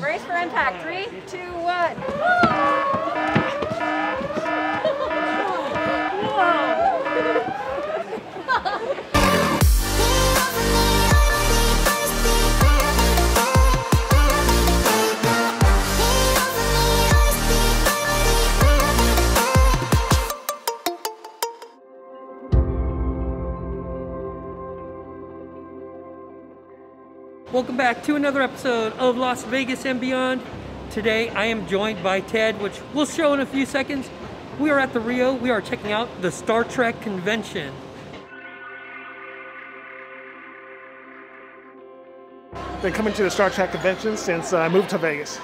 Brace for impact. 3, 2, 1. Welcome back to another episode of Las Vegas and Beyond. Today I am joined by Ted, which we'll show in a few seconds. We are at the Rio. We are checking out the Star Trek convention. Been coming to the Star Trek convention since I moved to Vegas.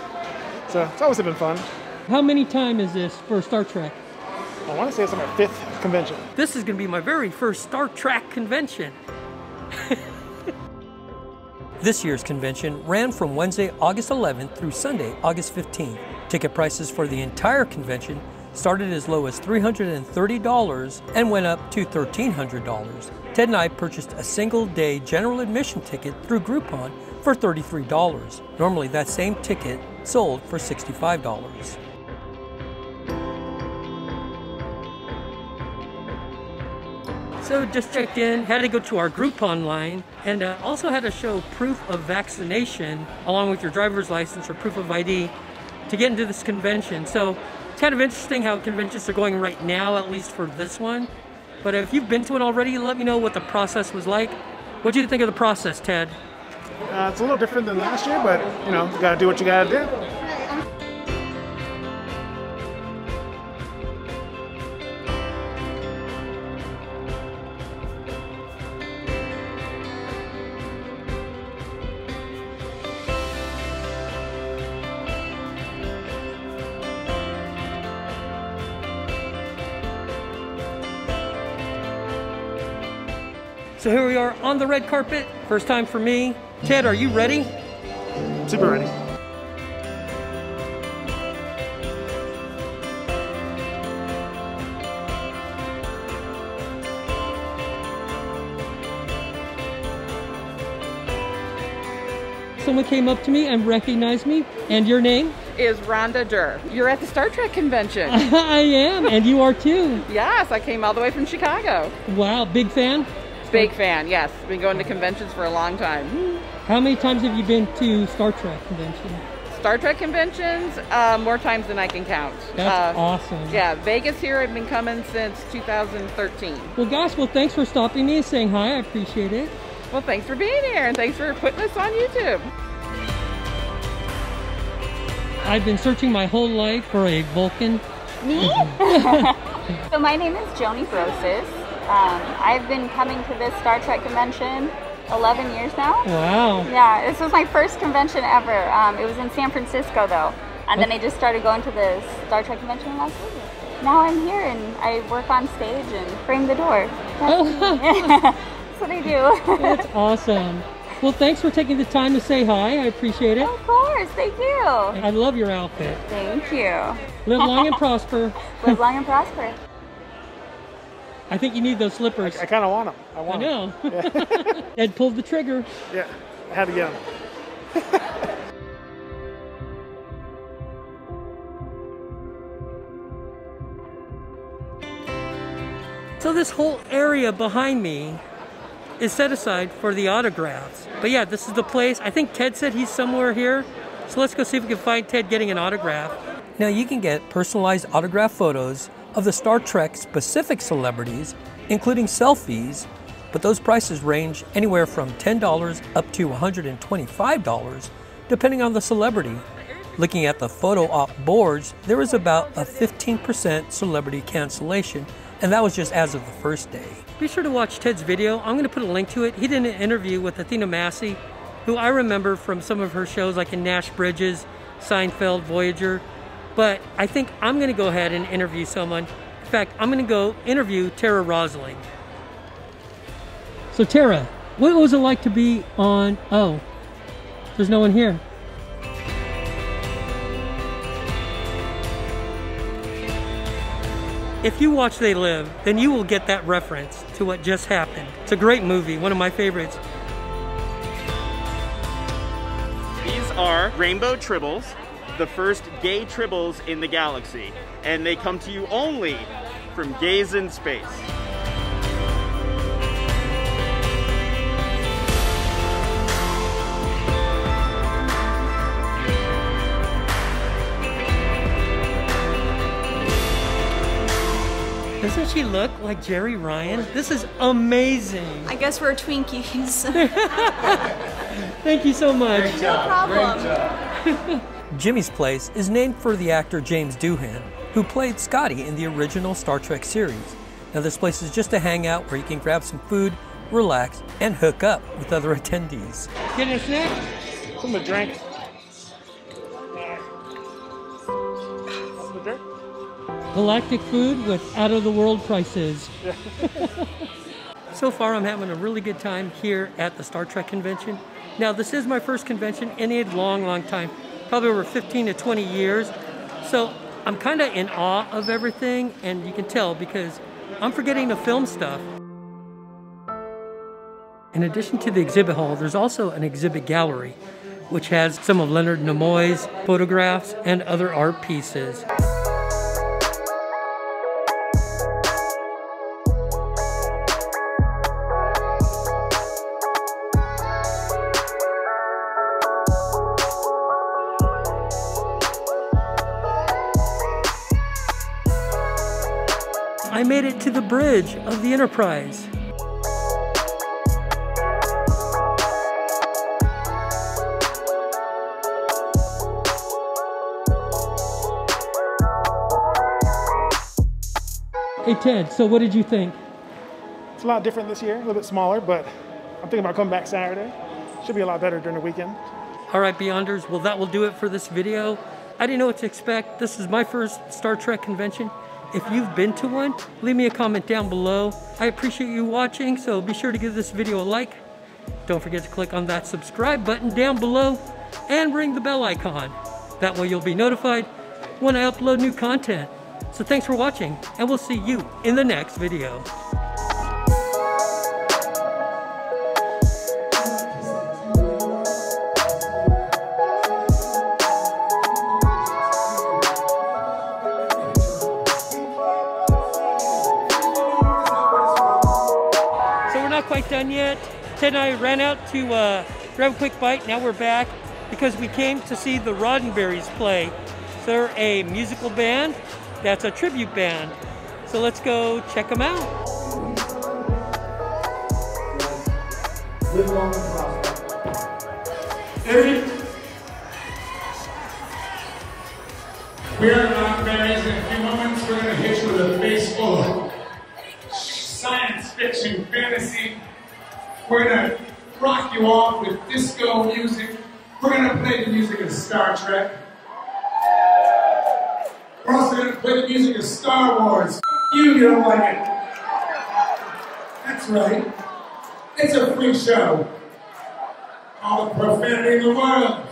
So it's always been fun. How many times is this for Star Trek? I want to say it's my 5th convention. This is going to be my very first Star Trek convention. This year's convention ran from Wednesday, August 11th through Sunday, August 15th. Ticket prices for the entire convention started as low as $330 and went up to $1,300. Ted and I purchased a single-day general admission ticket through Groupon for $33. Normally, that same ticket sold for $65. So just checked in, had to go to our Groupon line, and also had to show proof of vaccination along with your driver's license or proof of ID to get into this convention. So it's kind of interesting how conventions are going right now, at least for this one. But if you've been to it already, let me know what the process was like. What did you think of the process, Ted? It's a little different than last year, but you know, you gotta do what you gotta do. So here we are on the red carpet. First time for me. Ted, are you ready? Super ready. Someone came up to me and recognized me. And your name? Is Rhonda Durr. You're at the Star Trek convention. I am, and you are too. Yes, I came all the way from Chicago. Wow, big fan? Big fan, yes. Been going to conventions for a long time. How many times have you been to Star Trek conventions? Star Trek conventions? More times than I can count. That's awesome. Yeah, Vegas here, I've been coming since 2013. Well, guys, thanks for stopping me and saying hi. I appreciate it. Well, thanks for being here, and thanks for putting this on YouTube. I've been searching my whole life for a Vulcan. Me? So my name is Joanie Brosas. I've been coming to this Star Trek convention 11 years now. Wow. Yeah, this was my first convention ever. It was in San Francisco though. And then I just started going to the Star Trek convention in Las Vegas. Now I'm here and I work on stage and frame the door. That's what I do. That's awesome. Well, thanks for taking the time to say hi. I appreciate it. Of course. Thank you. I love your outfit. Thank you. Live long and prosper. Live long and prosper. I think you need those slippers. I kind of want them. I know. Yeah. Ed pulled the trigger. Yeah, I had to get them. So this whole area behind me is set aside for the autographs. But yeah, this is the place. I think Ted said he's somewhere here. So let's go see if we can find Ted getting an autograph. Now you can get personalized autograph photos of the Star Trek specific celebrities, including selfies, but those prices range anywhere from $10 up to $125, depending on the celebrity. Looking at the photo op boards, there was about a 15% celebrity cancellation, and that was just as of the first day. Be sure to watch Ted's video. I'm gonna put a link to it. He did an interview with Athena Massey, who I remember from some of her shows like in Nash Bridges, Seinfeld, Voyager. But I think I'm gonna go ahead and interview someone. In fact, I'm gonna go interview Tara Rosaling. So Tara, what was it like to be on, oh, there's no one here. If you watch They Live, then you will get that reference to what just happened. It's a great movie, one of my favorites. are Rainbow Tribbles, the first gay tribbles in the galaxy, and they come to you only from Gays in Space. Doesn't she look like Jerry Ryan? This is amazing. I guess we're Twinkies. Thank you so much. Great job. No problem. Jimmy's place is named for the actor James Doohan, who played Scotty in the original Star Trek series. Now this place is just a hangout where you can grab some food, relax, and hook up with other attendees. Getting a snack? Some drink. Galactic food with out-of-the-world prices. So far, I'm having a really good time here at the Star Trek convention. Now, this is my first convention in a long, long time, probably over 15 to 20 years. So I'm kind of in awe of everything, and you can tell because I'm forgetting to film stuff. In addition to the exhibit hall, there's also an exhibit gallery, which has some of Leonard Nimoy's photographs and other art pieces. I made it to the bridge of the Enterprise. Hey Ted, so what did you think? It's a lot different this year, a little bit smaller, but I'm thinking about coming back Saturday. Should be a lot better during the weekend. All right, Beyonders, well that will do it for this video. I didn't know what to expect. This is my first Star Trek convention. If you've been to one, leave me a comment down below. I appreciate you watching, so be sure to give this video a like. Don't forget to click on that subscribe button down below and ring the bell icon. That way you'll be notified when I upload new content. So thanks for watching, and we'll see you in the next video. Done yet. Ted and I ran out to grab a quick bite. Now we're back because we came to see the Roddenberries play. So they're a musical band that's a tribute band. So let's go check them out. Live long and prosper. We are Roddenberries. In a few moments, we're going to hit you with a face full of science fiction, fantasy. We're gonna rock you off with disco music. We're gonna play the music of Star Trek. We're also gonna play the music of Star Wars. You don't like it. That's right. It's a free show. All the profanity in the world.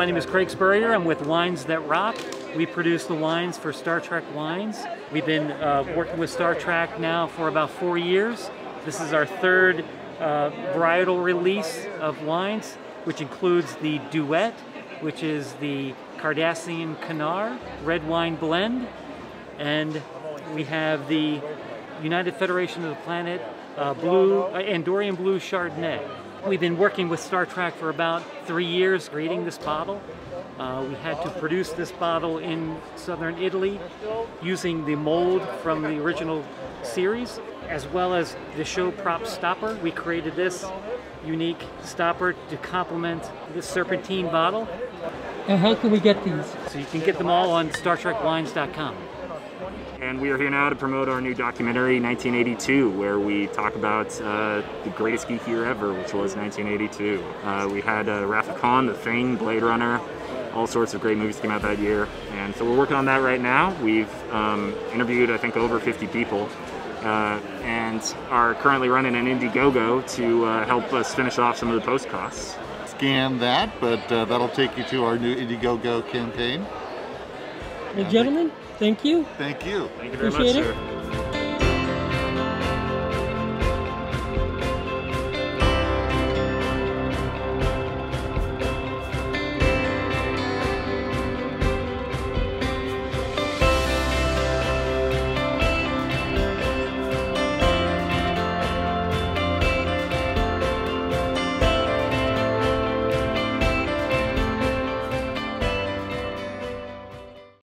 My name is Craig Spurrier. I'm with Wines That Rock. We produce the wines for Star Trek Wines. We've been working with Star Trek now for about 4 years. This is our third varietal release of wines, which includes the Duet, which is the Cardassian Kanar red wine blend. And we have the United Federation of the Planet Andorian Blue Chardonnay. We've been working with Star Trek for about 3 years, creating this bottle. We had to produce this bottle in southern Italy using the mold from the original series, as well as the show prop stopper. We created this unique stopper to complement the serpentine bottle. And how can we get these? So you can get them all on StarTrekWines.com. And we are here now to promote our new documentary, 1982, where we talk about the greatest geek year ever, which was 1982. We had Wrath of Khan, The Thing, Blade Runner, all sorts of great movies came out that year. And so we're working on that right now. We've interviewed, I think, over 50 people. And are currently running an Indiegogo to help us finish off some of the post costs. Scan that, but that'll take you to our new Indiegogo campaign. Hey, gentlemen, thank you. Thank you. Thank you very much, sir.